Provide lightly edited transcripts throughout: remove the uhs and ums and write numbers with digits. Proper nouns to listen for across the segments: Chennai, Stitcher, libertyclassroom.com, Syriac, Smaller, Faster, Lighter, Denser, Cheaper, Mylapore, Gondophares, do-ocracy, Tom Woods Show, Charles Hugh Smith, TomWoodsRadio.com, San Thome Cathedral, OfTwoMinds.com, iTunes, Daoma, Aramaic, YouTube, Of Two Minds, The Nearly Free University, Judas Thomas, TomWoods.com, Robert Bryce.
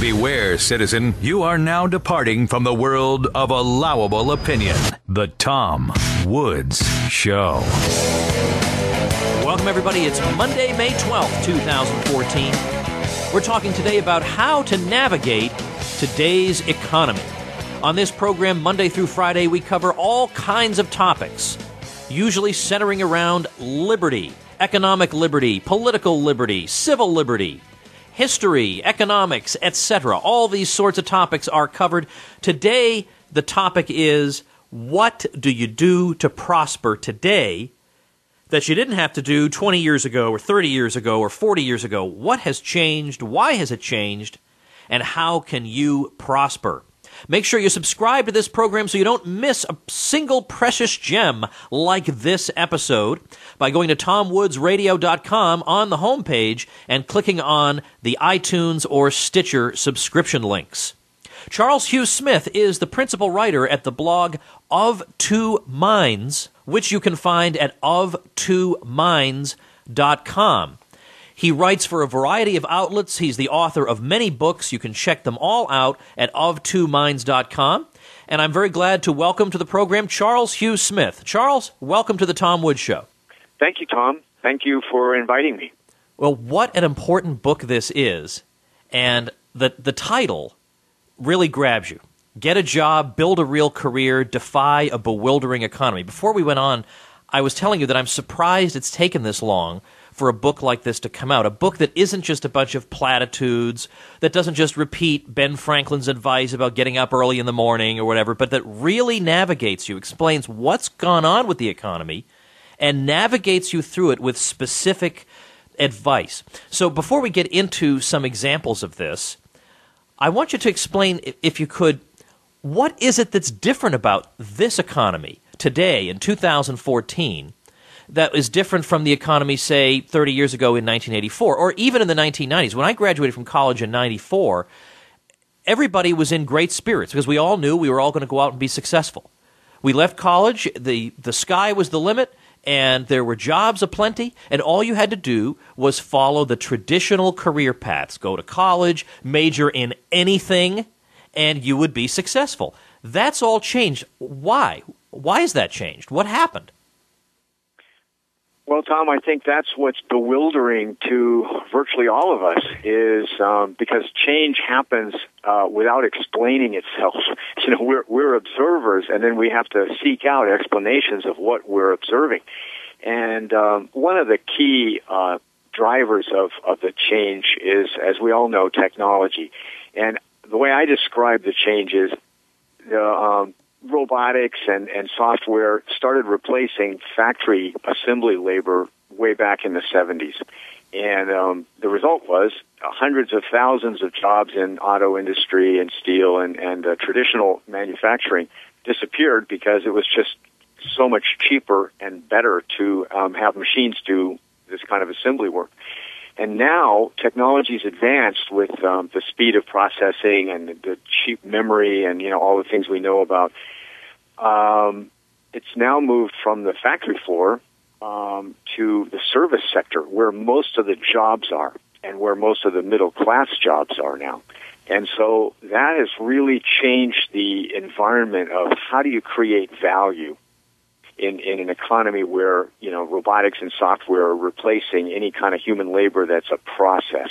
Beware, citizen. You are now departing from the world of allowable opinion. The Tom Woods Show. Welcome, everybody. It's Monday, May 12th, 2014. We're talking today about how to navigate today's economy. On this program, Monday through Friday, we cover all kinds of topics, usually centering around liberty, economic liberty, political liberty, civil liberty, history, economics, etc. All these sorts of topics are covered. Today, the topic is, what do you do to prosper today that you didn't have to do 20 years ago or 30 years ago or 40 years ago? What has changed? Why has it changed? And how can you prosper? Make sure you subscribe to this program so you don't miss a single precious gem like this episode by going to TomWoodsRadio.com on the homepage and clicking on the iTunes or Stitcher subscription links. Charles Hugh Smith is the principal writer at the blog Of Two Minds, which you can find at OfTwoMinds.com. He writes for a variety of outlets. He's the author of many books. You can check them all out at OfTwoMinds.com. And I'm very glad to welcome to the program Charles Hugh Smith. Charles, welcome to the Tom Woods Show. Thank you, Tom. Thank you for inviting me. Well, what an important book this is. And the title really grabs you. Get a Job, Build a Real Career, Defy a Bewildering Economy. Before we went on, I was telling you that I'm surprised it's taken this long for a book like this to come out, a book that isn't just a bunch of platitudes, that doesn't just repeat Ben Franklin's advice about getting up early in the morning or whatever, but that really navigates you, explains what's gone on with the economy, and navigates you through it with specific advice. So before we get into some examples of this, I want you to explain, if you could, what is it that's different about this economy today in 2014 that is different from the economy, say, 30 years ago in 1984, or even in the 1990s. When I graduated from college in 94, everybody was in great spirits because we all knew we were all going to go out and be successful. We left college, the sky was the limit, and there were jobs aplenty, and all you had to do was follow the traditional career paths. Go to college, major in anything, and you would be successful. That's all changed. Why? Why has that changed? What happened? Well, Tom, I think that's what's bewildering to virtually all of us is because change happens without explaining itself. You know, we're observers, and then we have to seek out explanations of what we're observing. And one of the key drivers of the change is, as we all know, technology. And the way I describe the change is the robotics and software started replacing factory assembly labor way back in the 70s. And the result was hundreds of thousands of jobs in auto industry and steel and traditional manufacturing disappeared because it was just so much cheaper and better to have machines do this kind of assembly work. And now technology's advanced with the speed of processing and the cheap memory and, you know, all the things we know about. It's now moved from the factory floor to the service sector where most of the jobs are and where most of the middle class jobs are now. And so that has really changed the environment of how do you create value in an economy where, you know, robotics and software are replacing any kind of human labor that's a process.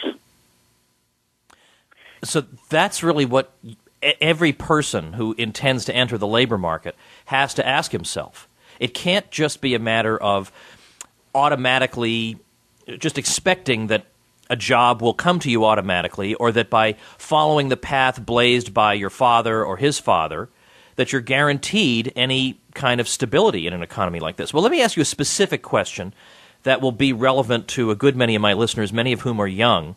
So that's really what every person who intends to enter the labor market has to ask himself. It can't just be a matter of automatically just expecting that a job will come to you automatically or that by following the path blazed by your father or his father that you're guaranteed any kind of stability in an economy like this. Well, let me ask you a specific question that will be relevant to a good many of my listeners, many of whom are young.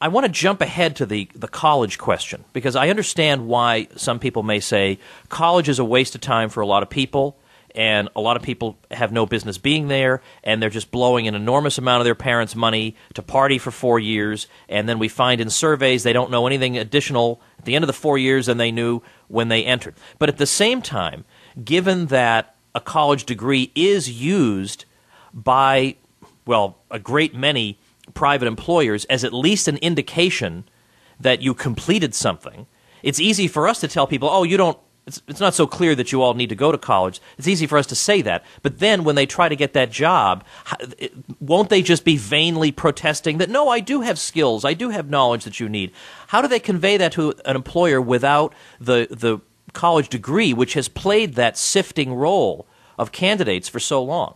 I want to jump ahead to the college question because I understand why some people may say college is a waste of time for a lot of people and a lot of people have no business being there and they're just blowing an enormous amount of their parents' money to party for 4 years and then we find in surveys they don't know anything additional at the end of the 4 years than they knew when they entered. But at the same time, given that a college degree is used by, well, a great many private employers as at least an indication that you completed something. It's easy for us to tell people, oh, you don't, it's not so clear that you all need to go to college. It's easy for us to say that. But then when they try to get that job, won't they just be vainly protesting that, no, I do have skills, I do have knowledge that you need? How do they convey that to an employer without the college degree, which has played that sifting role of candidates for so long?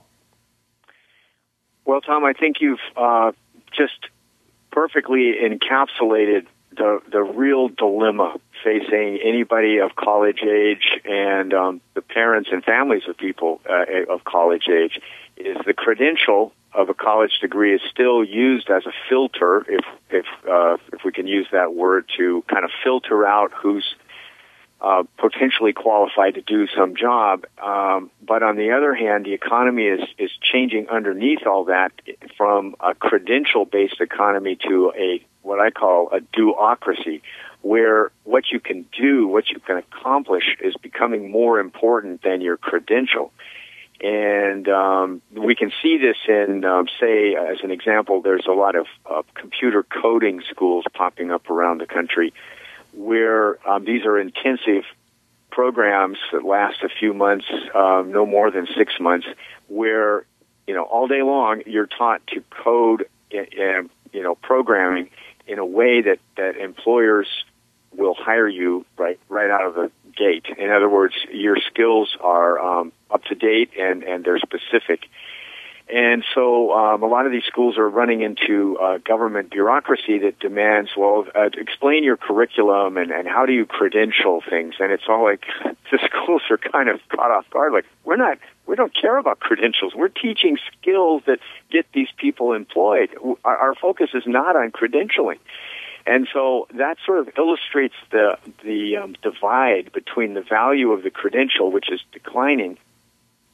Well, Tom, I think you've just perfectly encapsulated the real dilemma facing anybody of college age and the parents and families of people of college age. Is the credential of a college degree is still used as a filter, if we can use that word, to kind of filter out who's potentially qualified to do some job. But on the other hand, the economy is changing underneath all that from a credential-based economy to a, what I call a do-ocracy, where what you can do, what you can accomplish is becoming more important than your credential. And we can see this in, say, as an example, there's a lot of computer coding schools popping up around the country, where these are intensive programs that last a few months, no more than 6 months, where, you know, all day long you're taught to code, you know, programming in a way that employers will hire you right out of the gate. In other words, your skills are up to date and they're specific. And so a lot of these schools are running into government bureaucracy that demands, well, explain your curriculum and how do you credential things? And it's all like the schools are kind of caught off guard. Like, we don't care about credentials. We're teaching skills that get these people employed. Our focus is not on credentialing. And so that sort of illustrates the divide between the value of the credential, which is declining,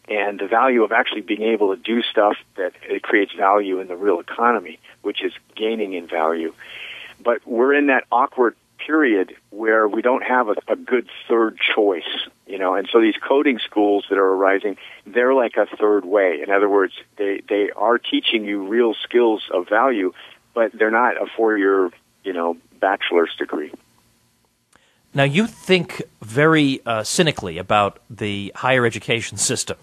and the value of actually being able to do stuff that it creates value in the real economy, which is gaining in value. But we're in that awkward period where we don't have a good third choice, you know, and so these coding schools that are arising, they're like a third way. In other words, they are teaching you real skills of value, but they're not a four-year, you know, bachelor's degree. Now, you think very cynically about the higher education system.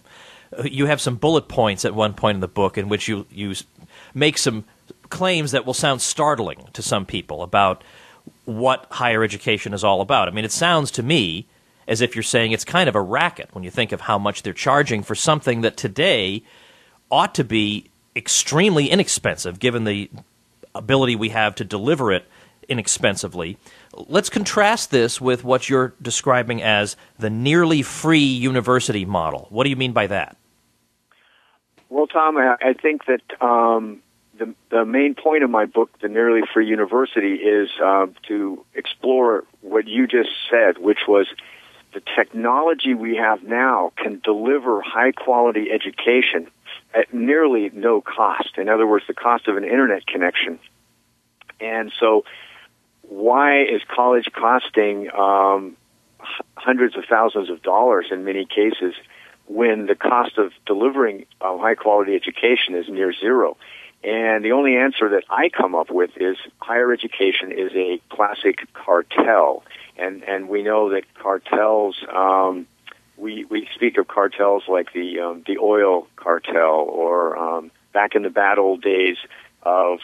You have some bullet points at one point in the book in which you make some claims that will sound startling to some people about what higher education is all about. I mean, it sounds to me as if you're saying it's kind of a racket when you think of how much they're charging for something that today ought to be extremely inexpensive, given the ability we have to deliver it inexpensively. Let's contrast this with what you're describing as the nearly free university model. What do you mean by that? Well, Tom, I think that the main point of my book, The Nearly Free University, is to explore what you just said, which was the technology we have now can deliver high-quality education at nearly no cost. In other words, the cost of an internet connection. And so why is college costing hundreds of thousands of dollars in many cases when the cost of delivering high-quality education is near zero? And the only answer that I come up with is higher education is a classic cartel. And we know that cartels, we speak of cartels like the oil cartel or back in the bad old days of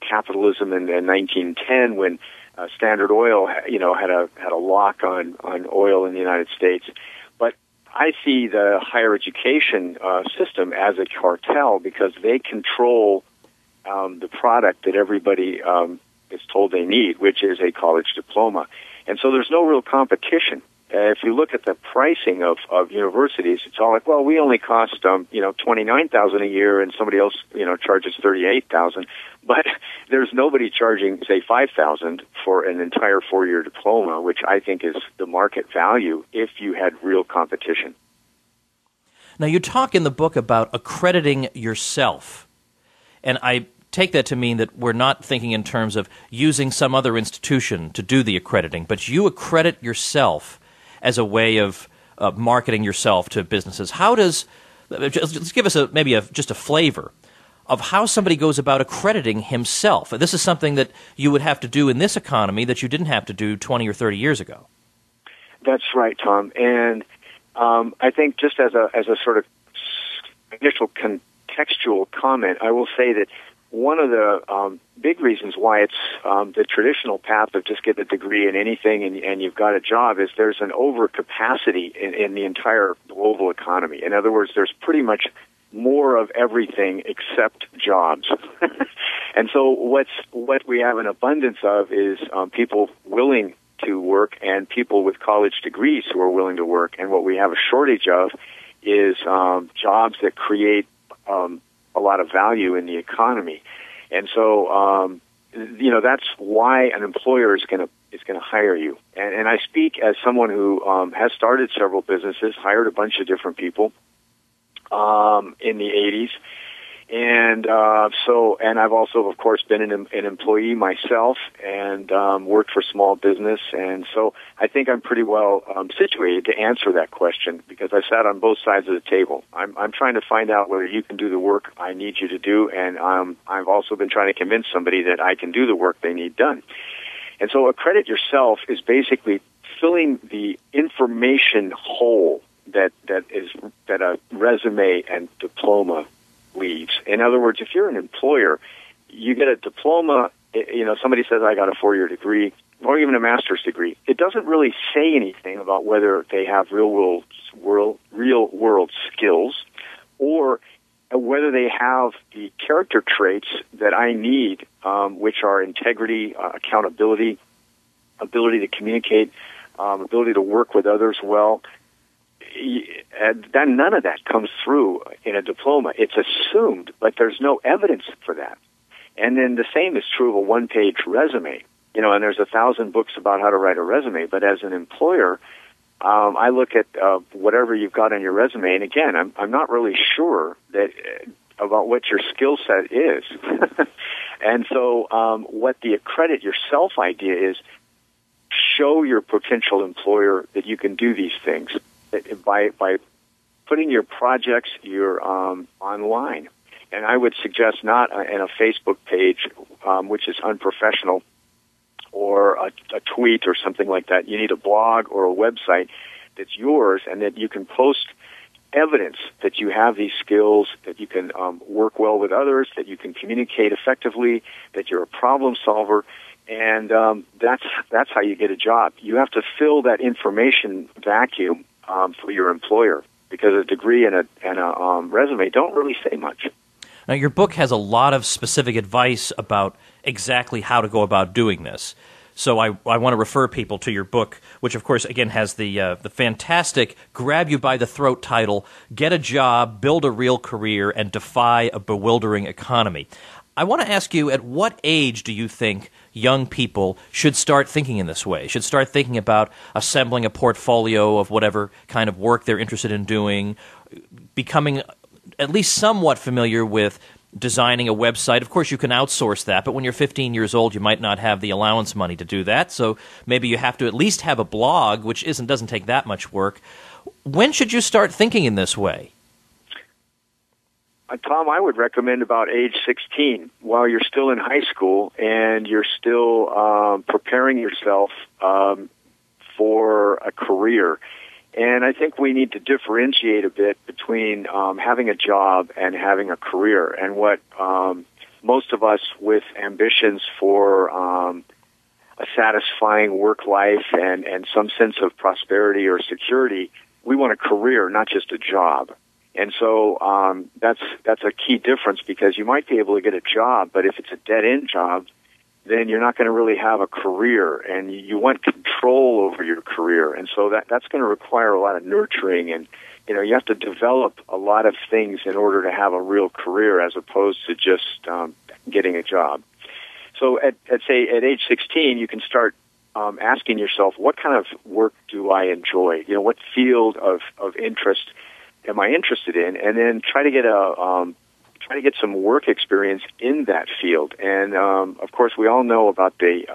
capitalism in 1910 when Standard Oil, you know, had a lock on oil in the United States. But I see the higher education system as a cartel because they control the product that everybody is told they need, which is a college diploma. And so there's no real competition. If you look at the pricing of universities, it's all like, well, we only cost, you know, $29,000 a year and somebody else, you know, charges $38,000. But there's nobody charging, say, $5,000 for an entire four-year diploma, which I think is the market value if you had real competition. Now, you talk in the book about accrediting yourself. And I take that to mean that we're not thinking in terms of using some other institution to do the accrediting, but you accredit yourself as a way of marketing yourself to businesses. How does, just give us a, maybe a, just a flavor of how somebody goes about accrediting himself. This is something that you would have to do in this economy that you didn't have to do 20 or 30 years ago. That's right, Tom. And I think just as a sort of initial contextual comment, I will say that one of the big reasons why it's the traditional path of just get a degree in anything and you've got a job is there's an overcapacity in the entire global economy. In other words, there's pretty much more of everything except jobs. And so what we have an abundance of is people willing to work and people with college degrees who are willing to work. And what we have a shortage of is jobs that create a lot of value in the economy. And so, that's why an employer is going to hire you. And I speak as someone who has started several businesses, hired a bunch of different people in the 80s. And I've also, of course, been an employee myself and worked for small business. And so I think I'm pretty well situated to answer that question because I sat on both sides of the table. I'm trying to find out whether you can do the work I need you to do. And I've also been trying to convince somebody that I can do the work they need done. And so accredit yourself is basically filling the information hole that a resume and diploma leaves. In other words, if you're an employer, you get a diploma, somebody says, I got a 4-year degree or even a master's degree. It doesn't really say anything about whether they have real world skills or whether they have the character traits that I need, which are integrity, accountability, ability to communicate, ability to work with others well. Then none of that comes through in a diploma. It's assumed, but there's no evidence for that. And then the same is true of a one-page resume. And there's 1,000 books about how to write a resume, but as an employer, I look at whatever you've got on your resume, and again, I'm not really sure that about what your skill set is. And so what the accredit yourself idea is, show your potential employer that you can do these things by putting your projects, online. And I would suggest not in a Facebook page, which is unprofessional, or a tweet or something like that. You need a blog or a website that's yours and that you can post evidence that you have these skills, that you can work well with others, that you can communicate effectively, that you're a problem solver. And that's how you get a job. You have to fill that information vacuum for your employer, because a degree and a resume don't really say much. Now, your book has a lot of specific advice about exactly how to go about doing this. So I want to refer people to your book, which, of course, again, has the fantastic grab-you-by-the-throat title, Get a Job, Build a Real Career, and Defy a Bewildering Economy. I want to ask you, at what age do you think young people should start thinking in this way, should start thinking about assembling a portfolio of whatever kind of work they're interested in doing, becoming at least somewhat familiar with designing a website? Of course, you can outsource that, but when you're 15 years old, you might not have the allowance money to do that, so maybe you have to at least have a blog, which doesn't take that much work. When should you start thinking in this way? Tom, I would recommend about age 16, while you're still in high school and you're still preparing yourself for a career. And I think we need to differentiate a bit between having a job and having a career. And what most of us with ambitions for a satisfying work life and some sense of prosperity or security, we want a career, not just a job. And so that's a key difference, because you might be able to get a job, but if it's a dead-end job, then you're not going to really have a career, and you want control over your career. And so that's going to require a lot of nurturing, and you have to develop a lot of things in order to have a real career as opposed to just getting a job. So at age 16, you can start asking yourself, what kind of work do I enjoy? What field of interest am I interested in? And then try to get some work experience in that field. And of course, we all know about the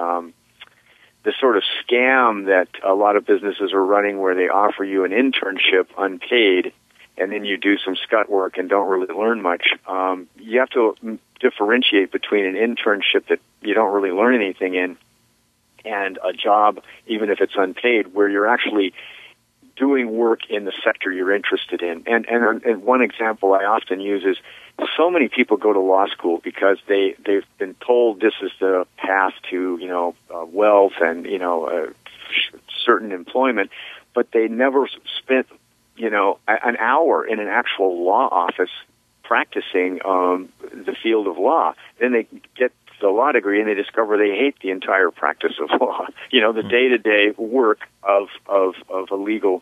sort of scam that a lot of businesses are running, where they offer you an internship unpaid, and then you do some scut work and don't really learn much. You have to differentiate between an internship that you don't really learn anything in and a job, even if it's unpaid, where you're actually doing work in the sector you're interested in. And one example I often use is so many people go to law school because they've been told this is the path to, wealth and, certain employment, but they never spent, an hour in an actual law office practicing the field of law. Then they get the law degree and they discover they hate the entire practice of law. The day-to-day work of a legal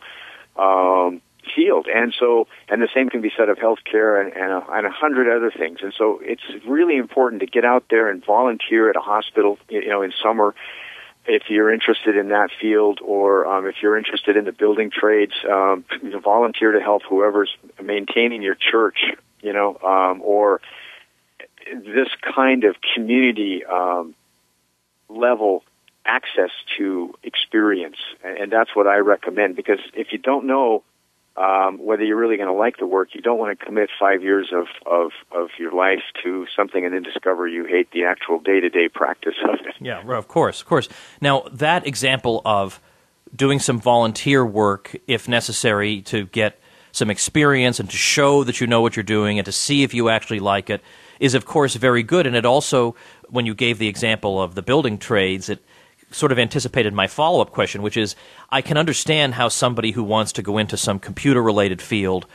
field. And the same can be said of healthcare and 100 other things. And so it's really important to get out there and volunteer at a hospital, in summer, if you're interested in that field, or if you're interested in the building trades, volunteer to help whoever's maintaining your church, or this kind of community level access to experience. And that's what I recommend, because if you don't know whether you're really going to like the work, you don't want to commit 5 years of your life to something and then discover you hate the actual day-to-day practice of it. Yeah, well, of course. Now, that example of doing some volunteer work, if necessary, to get some experience and to show that you know what you're doing and to see if you actually like it is, of course, very good. And it also, when you gave the example of the building trades, it sort of anticipated my follow-up question, which is, I can understand how somebody who wants to go into some computer-related field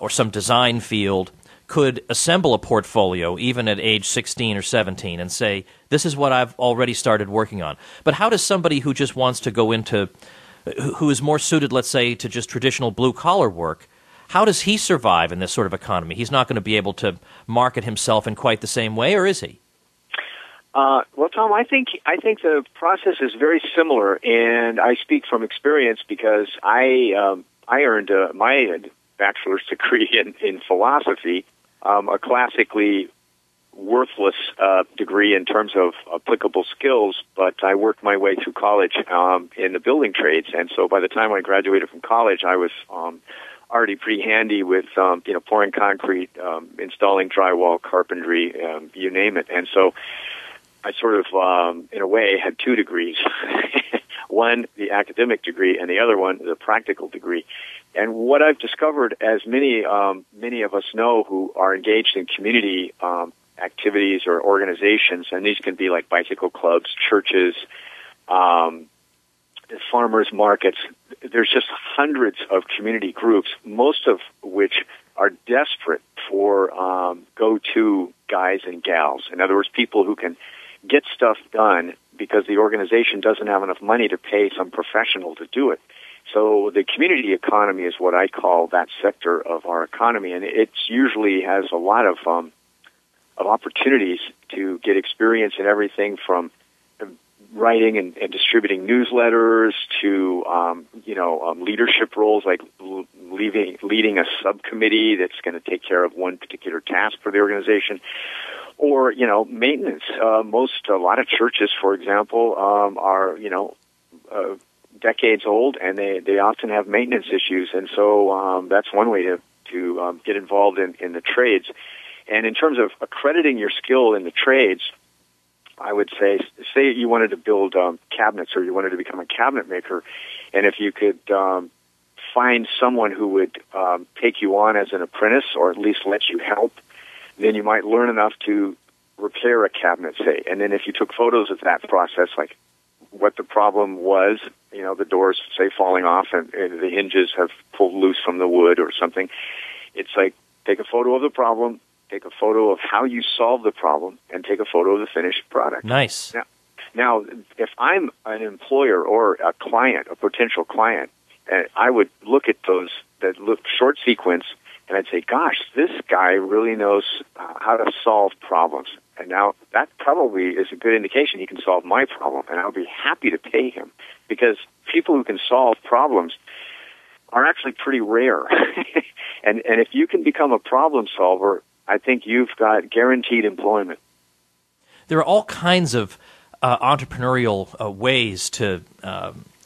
or some design field could assemble a portfolio even at age 16 or 17 and say, this is what I've already started working on. But how does somebody who just wants to go into, who is more suited, let's say, to just traditional blue-collar work, how does he survive in this sort of economy? He's not going to be able to market himself in quite the same way, or is he? Well, Tom, I think the process is very similar, and I speak from experience because I earned my bachelor's degree in philosophy, a classically worthless degree in terms of applicable skills, but I worked my way through college in the building trades, and so by the time I graduated from college, I was already pretty handy with pouring concrete, installing drywall, carpentry, you name it, and so I sort of, in a way, had 2 degrees. One, the academic degree, and the other one, the practical degree. And what I've discovered, as many of us know who are engaged in community activities or organizations, and these can be like bicycle clubs, churches, farmers markets, there's just hundreds of community groups, most of which are desperate for go-to guys and gals. In other words, people who can get stuff done because the organization doesn't have enough money to pay some professional to do it. So the community economy is what I call that sector of our economy, and it usually has a lot of opportunities to get experience in everything from writing and distributing newsletters to leadership roles like leading a subcommittee that's going to take care of one particular task for the organization, or maintenance. A lot of churches, for example, are decades old, and they often have maintenance issues, and so that's one way to get involved in the trades. And in terms of accrediting your skill in the trades, I would say you wanted to build cabinets, or you wanted to become a cabinet maker, and if you could find someone who would take you on as an apprentice, or at least let you help, then you might learn enough to repair a cabinet, say. And then if you took photos of that process, like what the problem was, the doors, say, falling off and the hinges have pulled loose from the wood or something, it's like take a photo of the problem, take a photo of how you solve the problem, and take a photo of the finished product. Nice. Now if I'm an employer or a client, a potential client, I would look at that short sequence, and I'd say, gosh, this guy really knows how to solve problems. And now that probably is a good indication he can solve my problem, and I'll be happy to pay him, because people who can solve problems are actually pretty rare. and if you can become a problem solver, I think you've got guaranteed employment. There are all kinds of entrepreneurial ways to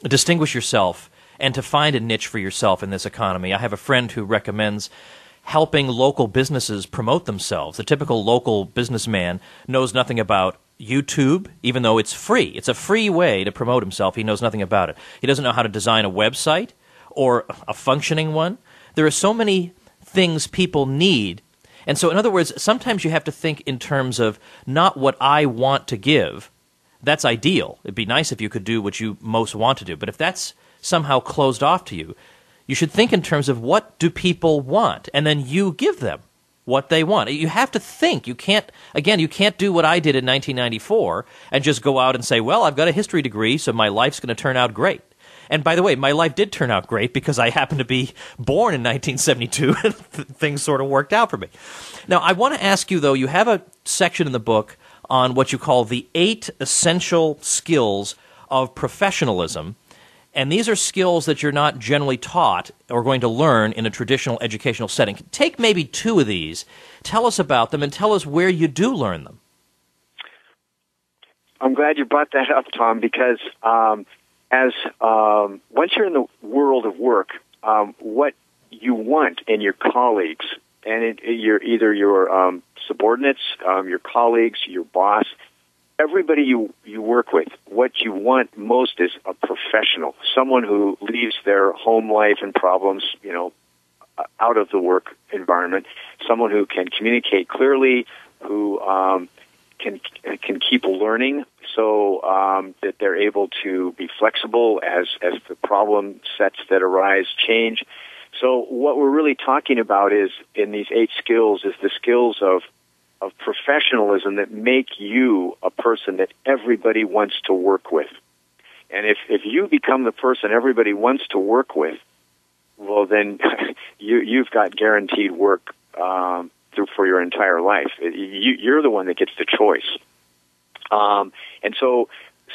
distinguish yourself and to find a niche for yourself in this economy. I have a friend who recommends helping local businesses promote themselves. The typical local businessman knows nothing about YouTube, even though it's free. It's a free way to promote himself. He knows nothing about it. He doesn't know how to design a website or a functioning one. There are so many things people need. And so, in other words, sometimes you have to think in terms of not what I want to give. That's ideal. It'd be nice if you could do what you most want to do. But if that's somehow closed off to you, you should think in terms of what do people want, and then you give them what they want. You have to think. You can't, again, you can't do what I did in 1994 and just go out and say, well, I've got a history degree, so my life's going to turn out great. And by the way, my life did turn out great because I happened to be born in 1972 and things sort of worked out for me. Now, I want to ask you, though, you have a section in the book on what you call the 8 essential skills of professionalism. And these are skills that you're not generally taught or going to learn in a traditional educational setting. Take maybe 2 of these. Tell us about them and tell us where you do learn them. I'm glad you brought that up, Tom, because once you're in the world of work, what you want in your colleagues, and your subordinates, your colleagues, your boss, everybody you work with, what you want most is a professional, someone who leaves their home life and problems, out of the work environment, someone who can communicate clearly, who can keep learning. So that they're able to be flexible as the problem sets that arise change. So what we're really talking about is in these 8 skills is the skills of professionalism that make you a person that everybody wants to work with. And if you become the person everybody wants to work with, well then you've got guaranteed work for your entire life. You're the one that gets the choice. And so,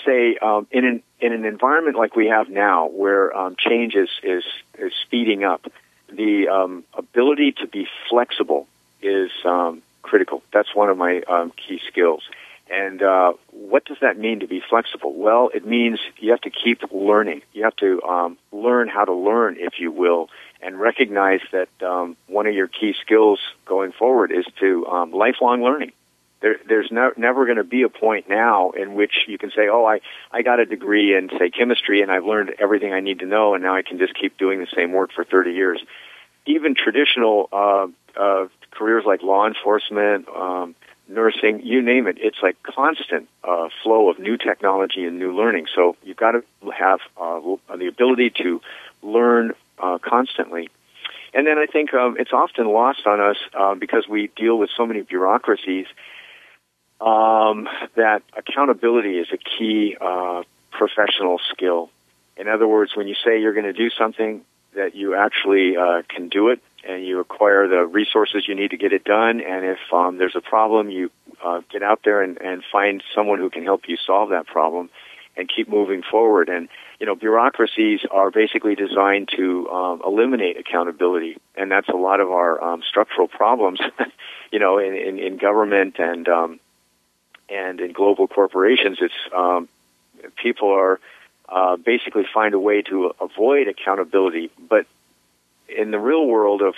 say in an environment like we have now, where change is speeding up, the ability to be flexible is critical. That's one of my key skills. And what does that mean to be flexible? Well, it means you have to keep learning. You have to learn how to learn, if you will, and recognize that one of your key skills going forward is to lifelong learning. There's never going to be a point now in which you can say, oh, I got a degree in, say, chemistry, and I've learned everything I need to know, and now I can just keep doing the same work for 30 years. Even traditional careers like law enforcement, nursing, you name it, it's like constant flow of new technology and new learning. So you've got to have the ability to learn constantly. And then I think it's often lost on us because we deal with so many bureaucracies, that accountability is a key professional skill. In other words, when you say you're going to do something, that you actually can do it, and you acquire the resources you need to get it done, and if there's a problem, you get out there and find someone who can help you solve that problem and keep moving forward. And, bureaucracies are basically designed to eliminate accountability, and that's a lot of our structural problems, in government and in global corporations. It's people are basically find a way to avoid accountability. But in the real world of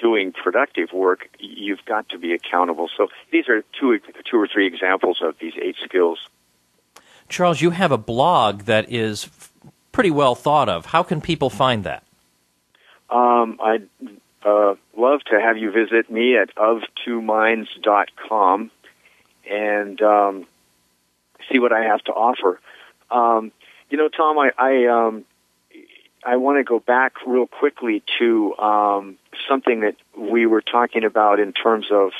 doing productive work, you've got to be accountable. So these are two or three examples of these 8 skills. Charles, you have a blog that is pretty well thought of. How can people find that? I'd love to have you visit me at OfTwoMinds.com. and see what I have to offer. Tom, I want to go back real quickly to something that we were talking about in terms of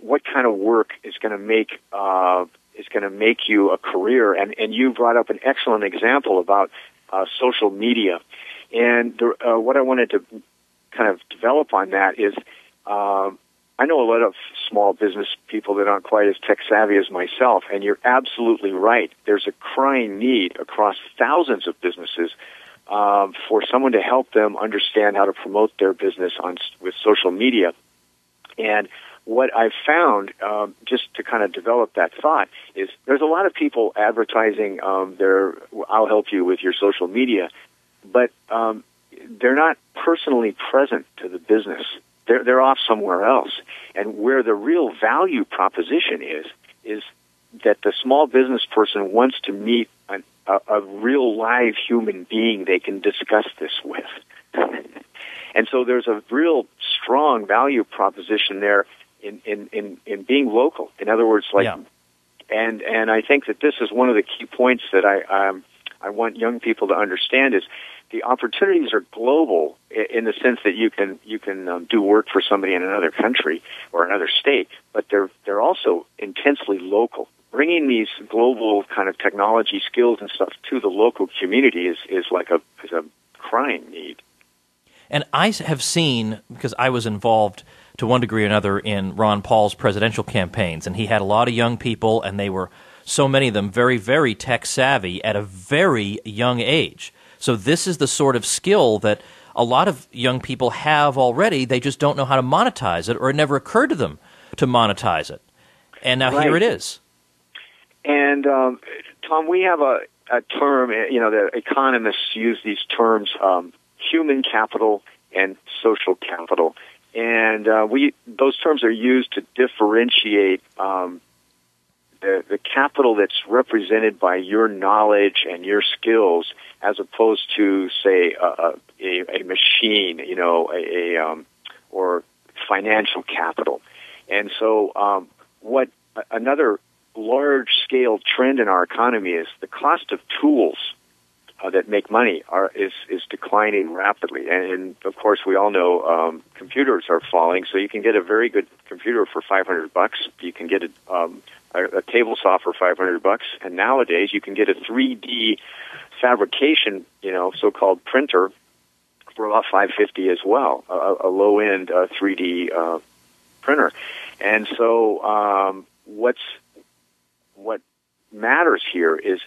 what kind of work is going to make you a career, and you brought up an excellent example about social media, and what I wanted to kind of develop on that is. I know a lot of small business people that aren't quite as tech-savvy as myself, and you're absolutely right. There's a crying need across thousands of businesses for someone to help them understand how to promote their business with social media. And what I've found, just to kind of develop that thought, is there's a lot of people advertising their "I'll help you with your social media," but they're not personally present to the business. They're off somewhere else. And where the real value proposition is that the small business person wants to meet a real live human being they can discuss this with. And so there's a real strong value proposition there in being local. In other words, like, yeah. And I think that this is one of the key points that I want young people to understand is the opportunities are global in the sense that you can do work for somebody in another country or another state, but they're also intensely local. Bringing these global kind of technology skills and stuff to the local community is a crying need. And I have seen, because I was involved to one degree or another in Ron Paul's presidential campaigns, and he had a lot of young people, and they were, so many of them, very, very tech-savvy at a very young age. So this is the sort of skill that a lot of young people have already. They just don't know how to monetize it, or it never occurred to them to monetize it. And now Right. Here it is. And, Tom, we have a term, you know, the economists use these terms, human capital and social capital, and those terms are used to differentiate the capital that's represented by your knowledge and your skills, as opposed to, say, a machine, you know, or financial capital. And so, what another large-scale trend in our economy is the cost of tools that make money is declining rapidly, and of course we all know computers are falling. So you can get a very good computer for $500. You can get a table saw for $500, and nowadays you can get a 3D fabrication, you know, so-called printer for about $550 as well, a low-end 3D printer. And so what matters here is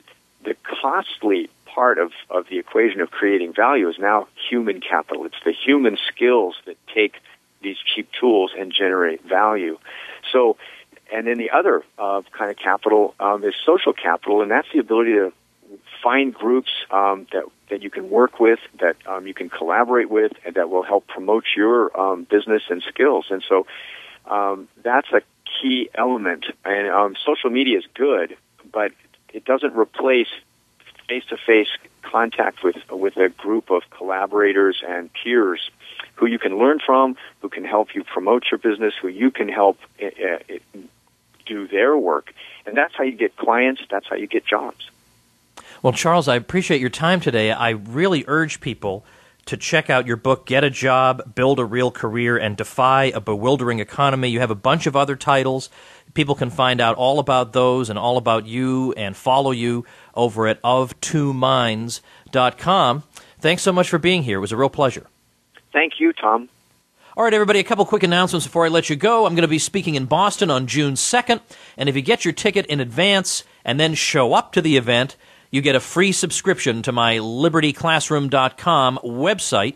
the costly part of the equation of creating value is now human capital. It's the human skills that take these cheap tools and generate value. So, and then the other kind of capital is social capital, and that's the ability to find groups that you can work with, that you can collaborate with, and that will help promote your business and skills. And so that's a key element. And social media is good, but it doesn't replace face-to-face contact with a group of collaborators and peers who you can learn from, who can help you promote your business, who you can help do their work. And that's how you get clients. That's how you get jobs. Well, Charles, I appreciate your time today. I really urge people to check out your book, Get a Job, Build a Real Career, and Defy a Bewildering Economy. You have a bunch of other titles. People can find out all about those and all about you and follow you over at OfTwoMinds.com. Thanks so much for being here. It was a real pleasure. Thank you, Tom. All right, everybody, a couple quick announcements before I let you go. I'm going to be speaking in Boston on June 2nd, and if you get your ticket in advance and then show up to the event, you get a free subscription to my libertyclassroom.com website.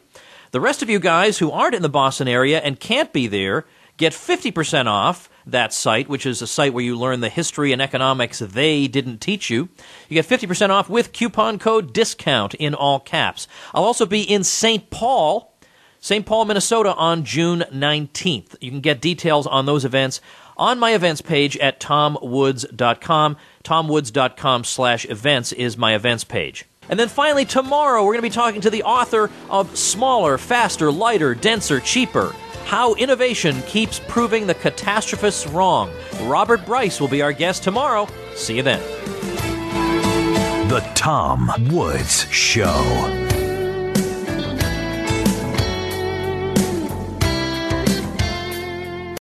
The rest of you guys who aren't in the Boston area and can't be there get 50% off that site, which is a site where you learn the history and economics they didn't teach you. You get 50% off with coupon code DISCOUNT in all caps. I'll also be in St. Paul, Minnesota on June 19th. You can get details on those events on my events page at TomWoods.com. TomWoods.com/events is my events page. And then finally, tomorrow, we're going to be talking to the author of Smaller, Faster, Lighter, Denser, Cheaper: How Innovation Keeps Proving the Catastrophists Wrong. Robert Bryce will be our guest tomorrow. See you then. The Tom Woods Show.